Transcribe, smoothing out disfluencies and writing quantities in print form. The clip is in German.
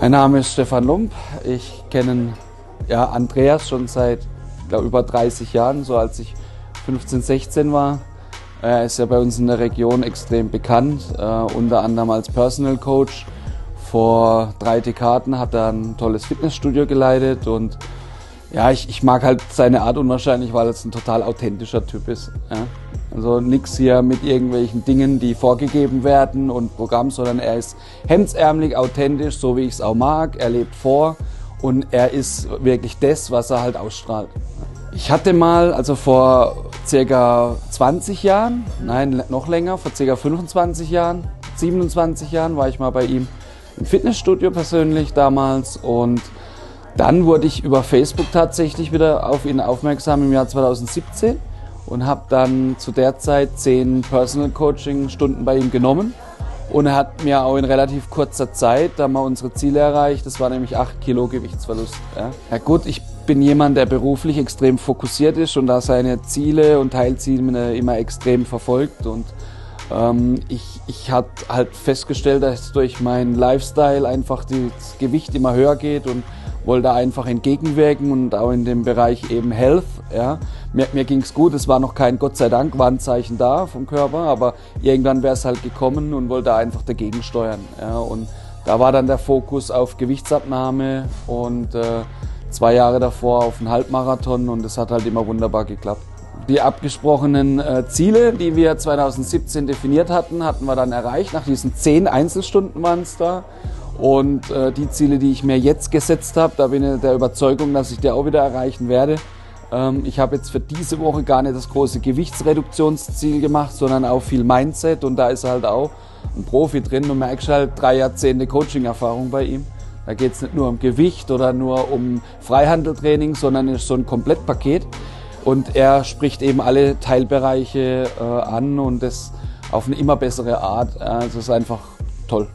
Mein Name ist Stefan Lumpp. Ich kenne Andreas schon seit über 30 Jahren, so als ich 15, 16 war. Er ist ja bei uns in der Region extrem bekannt, unter anderem als Personal Coach. Vor 3 Dekaden hat er ein tolles Fitnessstudio geleitet und ich mag halt seine Art unwahrscheinlich, weil er ein total authentischer Typ ist. Ja. Also nichts hier mit irgendwelchen Dingen, die vorgegeben werden und Programm, sondern er ist hemdsärmlich, authentisch, so wie ich es auch mag. Er lebt vor und er ist wirklich das, was er halt ausstrahlt. Ich hatte mal, also vor ca. 20 Jahren, nein, noch länger, vor ca. 25 Jahren, 27 Jahren war ich mal bei ihm im Fitnessstudio persönlich damals und dann wurde ich über Facebook tatsächlich wieder auf ihn aufmerksam im Jahr 2017 und habe dann zu der Zeit 10 Personal Coaching Stunden bei ihm genommen. Und er hat mir auch in relativ kurzer Zeit da mal unsere Ziele erreicht. Das war nämlich 8 Kilo Gewichtsverlust. Ja gut, ich bin jemand, der beruflich extrem fokussiert ist und da seine Ziele und Teilziele immer extrem verfolgt. Und ich habe halt festgestellt, dass durch meinen Lifestyle einfach das Gewicht immer höher geht und wollte da einfach entgegenwirken und auch in dem Bereich eben Health. Ja. Mir ging es gut, es war noch kein Gott sei Dank Warnzeichen da vom Körper, aber irgendwann wäre es halt gekommen und wollte da einfach dagegen steuern. Ja. Und da war dann der Fokus auf Gewichtsabnahme und 2 Jahre davor auf einen Halbmarathon und das hat halt immer wunderbar geklappt. Die abgesprochenen Ziele, die wir 2017 definiert hatten, hatten wir dann erreicht. Nach diesen 10 Einzelstunden waren es da. Und die Ziele, die ich mir jetzt gesetzt habe, da bin ich der Überzeugung, dass ich die auch wieder erreichen werde. Ich habe jetzt für diese Woche gar nicht das große Gewichtsreduktionsziel gemacht, sondern auch viel Mindset. Und da ist halt auch ein Profi drin. Du merkst halt 3 Jahrzehnte Coaching-Erfahrung bei ihm. Da geht es nicht nur um Gewicht oder nur um Freihandeltraining, sondern ist so ein Komplettpaket. Und er spricht eben alle Teilbereiche an und das auf eine immer bessere Art. Also es ist einfach toll.